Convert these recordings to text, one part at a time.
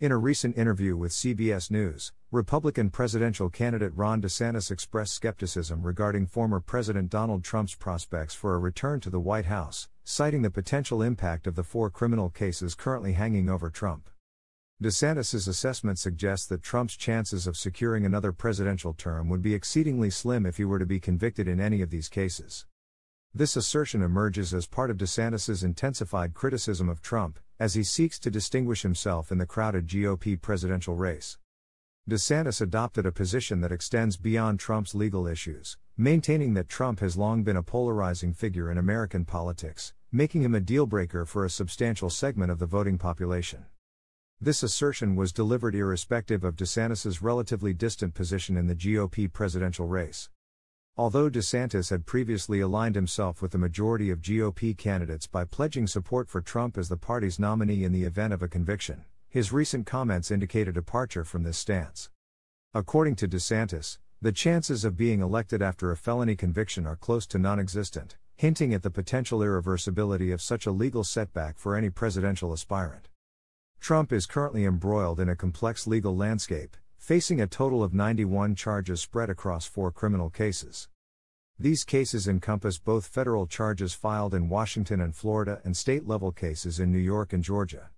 In a recent interview with CBS News, Republican presidential candidate Ron DeSantis expressed skepticism regarding former President Donald Trump's prospects for a return to the White House, citing the potential impact of the 4 criminal cases currently hanging over Trump. DeSantis's assessment suggests that Trump's chances of securing another presidential term would be exceedingly slim if he were to be convicted in any of these cases. This assertion emerges as part of DeSantis's intensified criticism of Trump, as he seeks to distinguish himself in the crowded GOP presidential race. DeSantis adopted a position that extends beyond Trump's legal issues, maintaining that Trump has long been a polarizing figure in American politics, making him a deal-breaker for a substantial segment of the voting population. This assertion was delivered irrespective of DeSantis's relatively distant position in the GOP presidential race. Although DeSantis had previously aligned himself with the majority of GOP candidates by pledging support for Trump as the party's nominee in the event of a conviction, his recent comments indicate a departure from this stance. According to DeSantis, the chances of being elected after a felony conviction are close to non-existent, hinting at the potential irreversibility of such a legal setback for any presidential aspirant. Trump is currently embroiled in a complex legal landscape, facing a total of 91 charges spread across 4 criminal cases. These cases encompass both federal charges filed in Washington and Florida and state-level cases in New York and Georgia.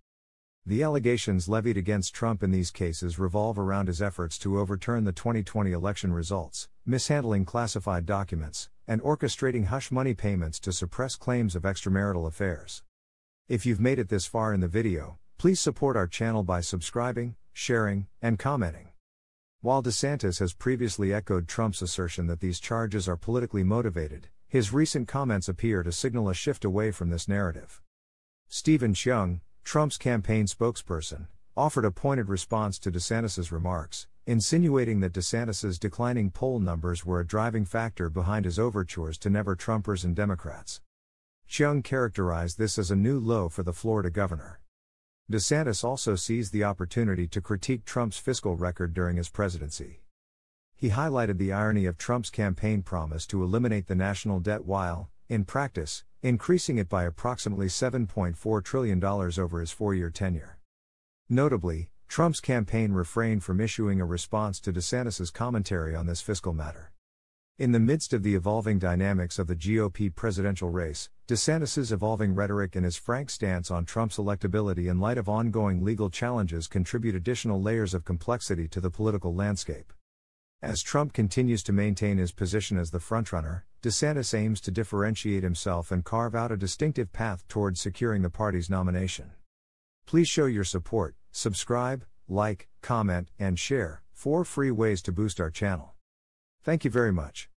The allegations levied against Trump in these cases revolve around his efforts to overturn the 2020 election results, mishandling classified documents, and orchestrating hush money payments to suppress claims of extramarital affairs. If you've made it this far in the video, please support our channel by subscribing, sharing, and commenting. While DeSantis has previously echoed Trump's assertion that these charges are politically motivated, his recent comments appear to signal a shift away from this narrative. Stephen Cheung, Trump's campaign spokesperson, offered a pointed response to DeSantis's remarks, insinuating that DeSantis's declining poll numbers were a driving factor behind his overtures to never-Trumpers and Democrats. Cheung characterized this as a new low for the Florida governor. DeSantis also seized the opportunity to critique Trump's fiscal record during his presidency. He highlighted the irony of Trump's campaign promise to eliminate the national debt while, in practice, increasing it by approximately $7.4 trillion over his 4-year tenure. Notably, Trump's campaign refrained from issuing a response to DeSantis's commentary on this fiscal matter. In the midst of the evolving dynamics of the GOP presidential race, DeSantis's evolving rhetoric and his frank stance on Trump's electability in light of ongoing legal challenges contribute additional layers of complexity to the political landscape. As Trump continues to maintain his position as the frontrunner, DeSantis aims to differentiate himself and carve out a distinctive path toward securing the party's nomination. Please show your support, subscribe, like, comment, and share, 4 free ways to boost our channel. Thank you very much.